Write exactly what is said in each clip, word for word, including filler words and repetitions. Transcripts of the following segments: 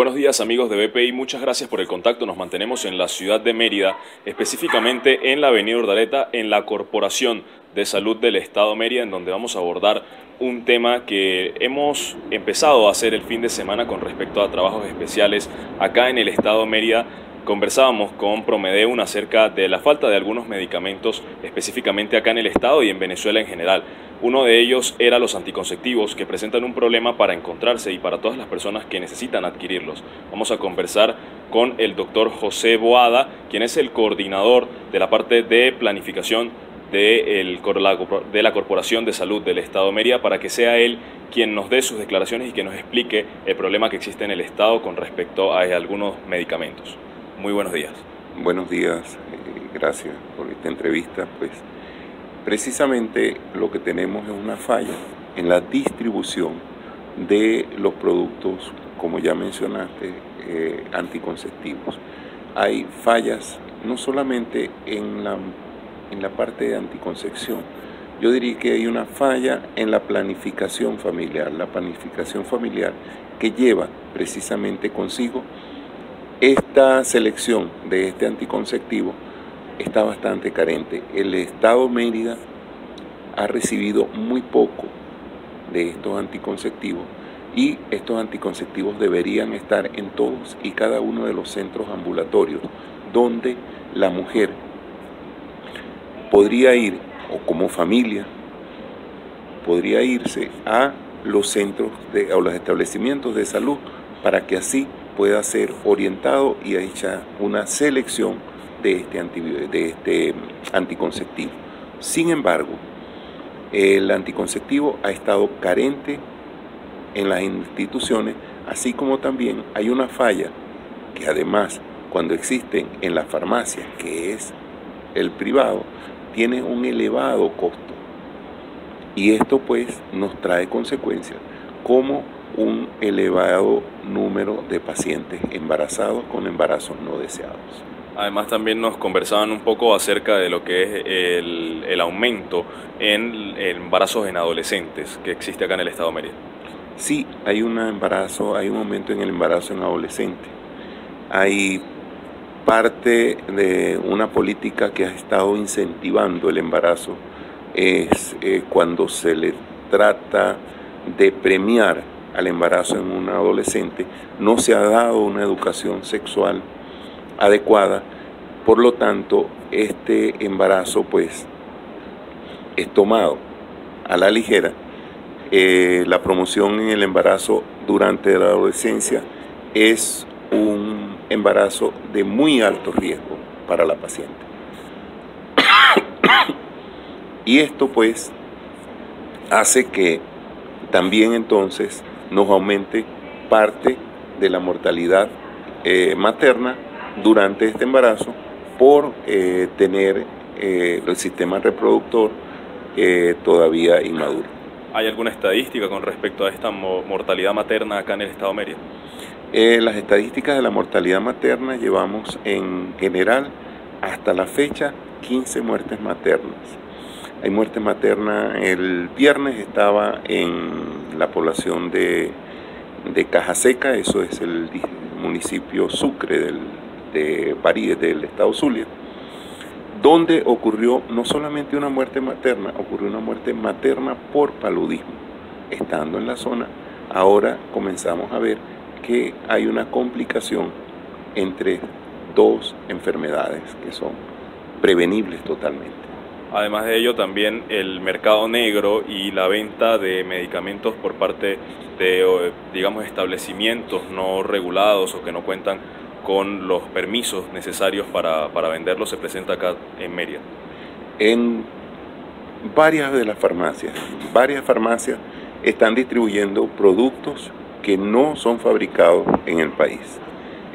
Buenos días amigos de B P I, muchas gracias por el contacto. Nos mantenemos en la ciudad de Mérida, específicamente en la Avenida Urdaleta, en la Corporación de Salud del Estado Mérida, en donde vamos a abordar un tema que hemos empezado a hacer el fin de semana con respecto a trabajos especiales acá en el Estado Mérida. Conversábamos con Promedeum acerca de la falta de algunos medicamentos específicamente acá en el estado y en Venezuela en general. Uno de ellos era los anticonceptivos, que presentan un problema para encontrarse y para todas las personas que necesitan adquirirlos. Vamos a conversar con el doctor José Boada, quien es el coordinador de la parte de planificación de, el, de la Corporación de Salud del Estado Mérida, para que sea él quien nos dé sus declaraciones y que nos explique el problema que existe en el estado con respecto a algunos medicamentos. Muy buenos días. Buenos días, eh, gracias por esta entrevista. Pues precisamente lo que tenemos es una falla en la distribución de los productos, como ya mencionaste, eh, anticonceptivos. Hay fallas no solamente en la, en la parte de anticoncepción. Yo diría que hay una falla en la planificación familiar, la planificación familiar que lleva precisamente consigo esta selección de este anticonceptivo está bastante carente. El Estado Mérida ha recibido muy poco de estos anticonceptivos y estos anticonceptivos deberían estar en todos y cada uno de los centros ambulatorios donde la mujer podría ir, o como familia, podría irse a los centros de, o los establecimientos de salud para que así pueda ser orientado y hecha una selección de este, anti, de este anticonceptivo. Sin embargo, el anticonceptivo ha estado carente en las instituciones, así como también hay una falla que además, cuando existen en las farmacias, que es el privado, tiene un elevado costo. Y esto pues nos trae consecuencias, como un elevado número de pacientes embarazados con embarazos no deseados. Además también nos conversaban un poco acerca de lo que es el, el aumento en embarazos en adolescentes que existe acá en el Estado de Mérida. Sí, hay un embarazo, hay un aumento en el embarazo en adolescentes. Hay parte de una política que ha estado incentivando el embarazo, es eh, cuando se le trata de premiar al embarazo en un adolescente, no se ha dado una educación sexual adecuada, por lo tanto este embarazo pues es tomado a la ligera. Eh, la promoción en el embarazo durante la adolescencia es un embarazo de muy alto riesgo para la paciente. Y esto pues hace que también entonces nos aumente parte de la mortalidad eh, materna durante este embarazo por eh, tener eh, el sistema reproductor eh, todavía inmaduro. ¿Hay alguna estadística con respecto a esta mortalidad materna acá en el Estado de Mérida? Eh, las estadísticas de la mortalidad materna llevamos en general hasta la fecha quince muertes maternas. Hay muerte materna. El viernes estaba en la población de, de Caja Seca, eso es el municipio Sucre del, de París, del estado Zulia, donde ocurrió no solamente una muerte materna, ocurrió una muerte materna por paludismo. Estando en la zona, ahora comenzamos a ver que hay una complicación entre dos enfermedades que son prevenibles totalmente. Además de ello, también el mercado negro y la venta de medicamentos por parte de, digamos, establecimientos no regulados o que no cuentan con los permisos necesarios para, para venderlos, se presenta acá en Mérida. En varias de las farmacias, varias farmacias están distribuyendo productos que no son fabricados en el país.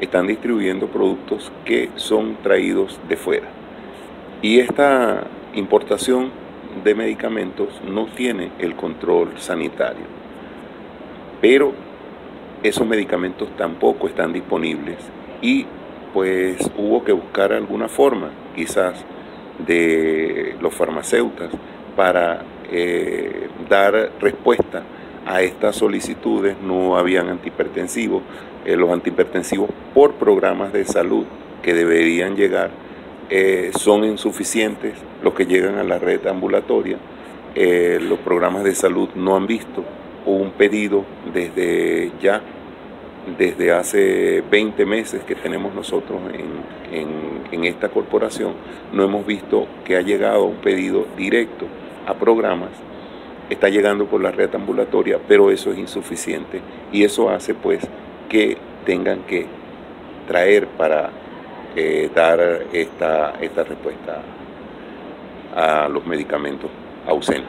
Están distribuyendo productos que son traídos de fuera. Y esta importación de medicamentos no tiene el control sanitario, pero esos medicamentos tampoco están disponibles y pues hubo que buscar alguna forma quizás de los farmacéuticos para eh, dar respuesta a estas solicitudes no habían antihipertensivos. Eh, los antihipertensivos por programas de salud que deberían llegar eh, son insuficientes los que llegan a la red ambulatoria. Eh, los programas de salud no han visto un pedido desde ya, desde hace veinte meses que tenemos nosotros en, en, en esta corporación, no hemos visto que ha llegado un pedido directo a programas. Está llegando por la red ambulatoria, pero eso es insuficiente y eso hace pues que tengan que traer para eh, dar esta, esta respuesta a los medicamentos ausentes.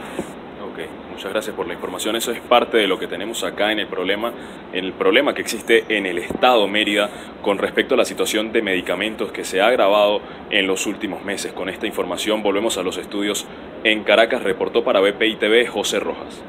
Ok, muchas gracias por la información. Eso es parte de lo que tenemos acá en el problema, en el problema que existe en el Estado Mérida con respecto a la situación de medicamentos que se ha agravado en los últimos meses. Con esta información volvemos a los estudios. En Caracas, reportó para B P I T V José Rojas.